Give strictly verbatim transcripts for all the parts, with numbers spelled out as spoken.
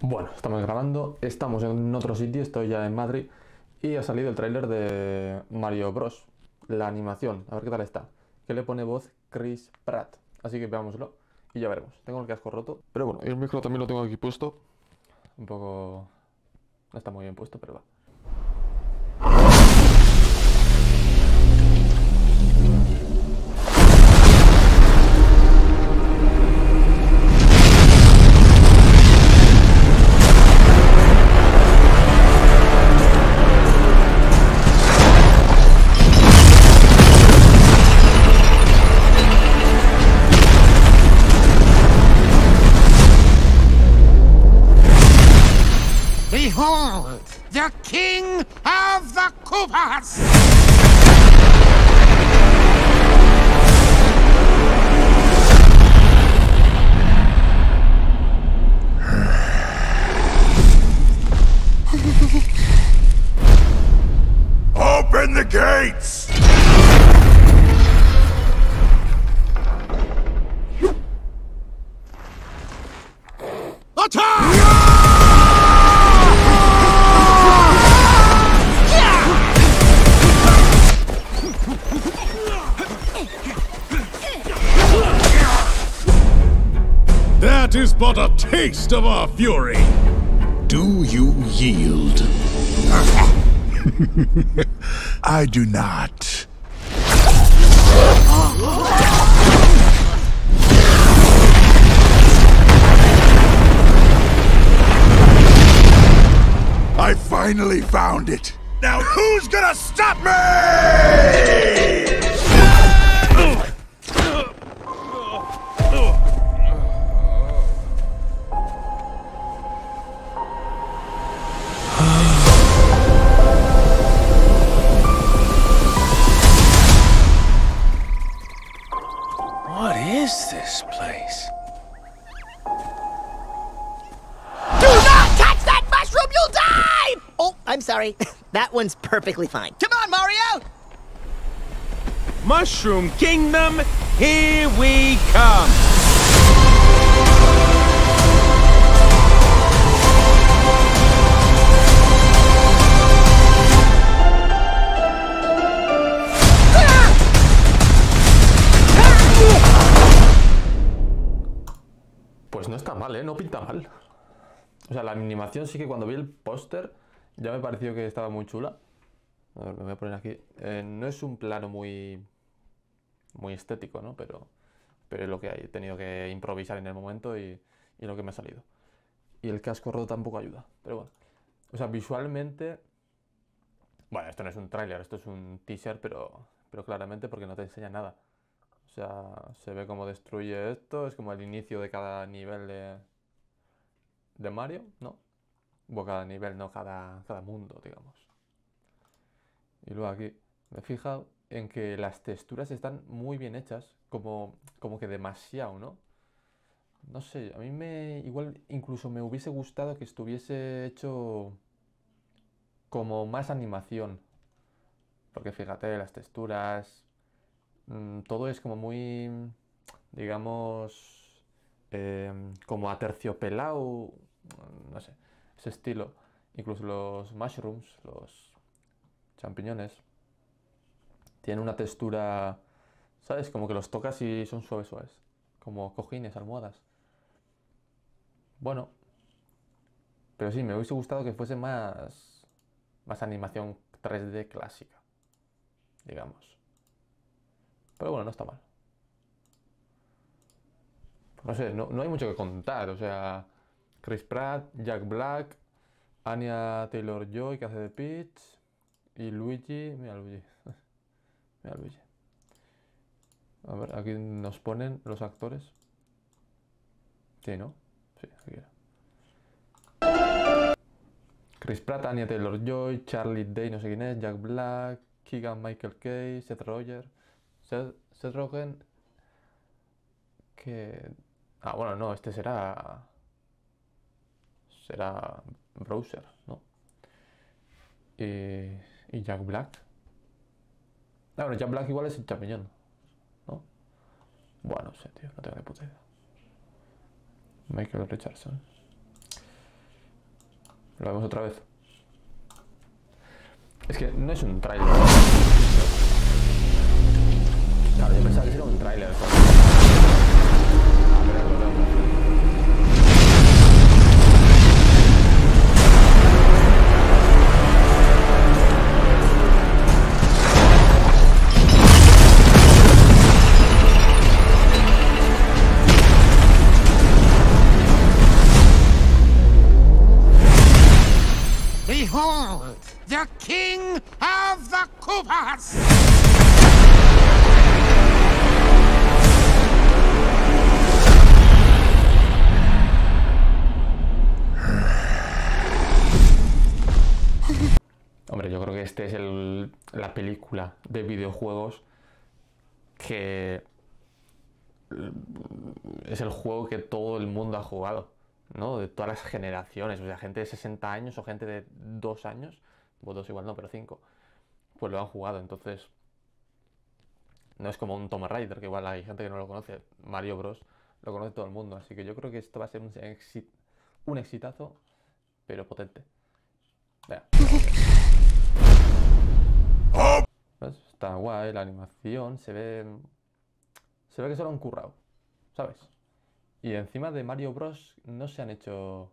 Bueno, estamos grabando, estamos en otro sitio, estoy ya en Madrid y ha salido el tráiler de Mario Bros, la animación, a ver qué tal está, que le pone voz Chris Pratt, así que veámoslo y ya veremos. Tengo el casco roto, pero bueno, el micro también lo tengo aquí puesto, un poco... no está muy bien puesto, pero va. Behold, the king of the Koopas! Open the gates! Attack! That is but a taste of our fury. Do you yield? I do not. I finally found it. Now who's gonna stop me? What is this place? Do not touch that mushroom, you'll die! Oh, I'm sorry. That one's perfectly fine. Come on, Mario! Mushroom Kingdom, here we come! Pues no está mal, ¿eh? No pinta mal. O sea, la animación sí que cuando vi el póster ya me pareció que estaba muy chula. A ver, me voy a poner aquí. Eh, no es un plano muy muy estético, ¿no? Pero, pero es lo que hay. He tenido que improvisar en el momento y, y lo que me ha salido. Y el casco roto tampoco ayuda. Pero bueno. O sea, visualmente... Bueno, esto no es un tráiler, esto es un teaser, pero, pero claramente porque no te enseña nada. O sea, se ve cómo destruye esto, es como el inicio de cada nivel de, de Mario, ¿no? Bueno, cada nivel, no, cada, cada mundo, digamos. Y luego aquí me he fijado en que las texturas están muy bien hechas, como, como que demasiado, ¿no? No sé, a mí me igual incluso me hubiese gustado que estuviese hecho como más animación. Porque fíjate, las texturas... todo es como muy, digamos, eh, como aterciopelado, no sé, ese estilo. Incluso los mushrooms, los champiñones, tienen una textura, ¿sabes? Como que los tocas y son suaves, suaves, como cojines, almohadas. Bueno, pero sí, me hubiese gustado que fuese más, más animación tres D clásica, digamos. Pero bueno, no está mal. No sé, no, no hay mucho que contar. O sea, Chris Pratt, Jack Black, Anya Taylor-Joy, que hace de Peach, y Luigi... Mira Luigi. Mira Luigi. A ver, aquí nos ponen los actores. Sí, ¿no? Sí, aquí era. Chris Pratt, Anya Taylor-Joy, Charlie Day, no sé quién es, Jack Black, Keegan-Michael Key, Seth Rogen... Seth Rogen, que... Ah, bueno, no, este será... Será Browser, ¿no? Y, y Jack Black. Ah, bueno, Jack Black igual es el champiñón, ¿no? Bueno, no sé, tío, no tengo ni puta idea. Michael Richardson. Lo vemos otra vez. Es que no es un tráiler. Claro, yo pensaba que era un tráiler. Behold, the king of the Koopas! Hombre, yo creo que este es el, la película de videojuegos que es el juego que todo el mundo ha jugado, ¿no? De todas las generaciones, o sea, gente de sesenta años o gente de dos años, pues dos igual no, pero cinco, pues lo han jugado, entonces no es como un Tomb Raider, que igual hay gente que no lo conoce, Mario Bros lo conoce todo el mundo, así que yo creo que esto va a ser un, exit, un exitazo, pero potente. Vea. ¿Ves? Está guay la animación, se ve se ve que se lo han currado, ¿sabes? Y encima de Mario Bros no se han hecho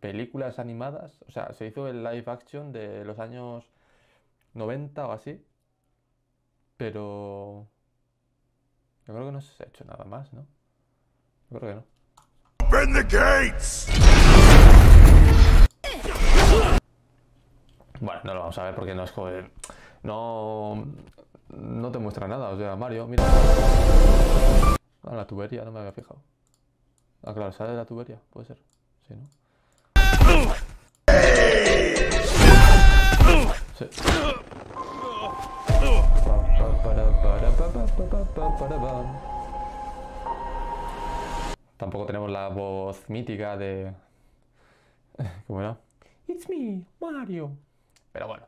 películas animadas, o sea, se hizo el live action de los años noventa o así, pero yo creo que no se ha hecho nada más, ¿no? Yo creo que no. Open the gates. Bueno, no lo vamos a ver porque no es joder. No, no te muestra nada. O sea, Mario, mira. Ah, la tubería, no me había fijado. Ah, claro, sale de la tubería, puede ser. Sí, ¿no? Sí. Tampoco tenemos la voz mítica de... ¿Cómo era? It's me, Mario. Pero bueno,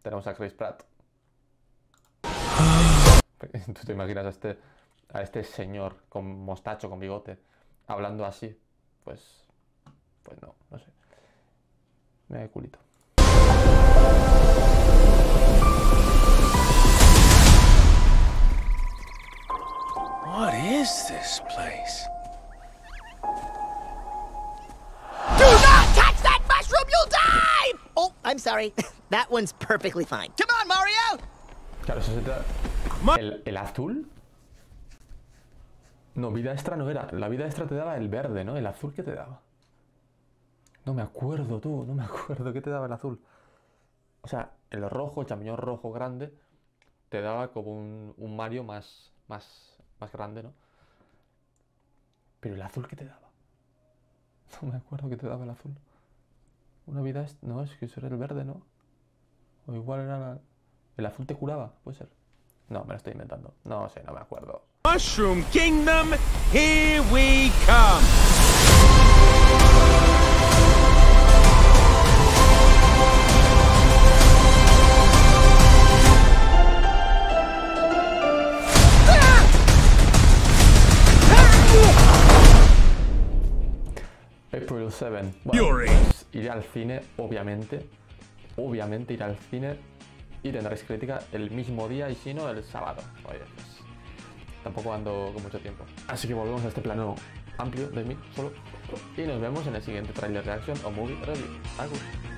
tenemos a Chris Pratt. ¿Tú te imaginas a este, a este señor con mostacho, con bigote, hablando así? Pues, pues no, no sé. Me da culito. What is this place? Do not touch that mushroom, you'll die! Oh, I'm sorry. That one's perfectly fine. Come on, Mario. Claro, eso se trata. El, el azul. No, vida extra no era. La vida extra te daba el verde, ¿no? El azul, ¿qué te daba? No me acuerdo, tú. No me acuerdo qué te daba el azul. O sea, el rojo, el champiñón rojo grande, te daba como un, un Mario más, más, más grande, ¿no? Pero el azul, ¿qué te daba? No me acuerdo qué te daba el azul. Una vida es... No, es que eso era el verde, ¿no? O igual era... La... ¿El azul te curaba? ¿Puede ser? No, me lo estoy inventando. No sé, no me acuerdo. Mushroom Kingdom, here we come. April seventh. Bueno, pues iré al cine, obviamente. Obviamente iré al cine y tendréis crítica el mismo día y si no el sábado. Oye, pues, tampoco ando con mucho tiempo. Así que volvemos a este plano amplio de mí solo y nos vemos en el siguiente trailer reaction o movie review. Adiós.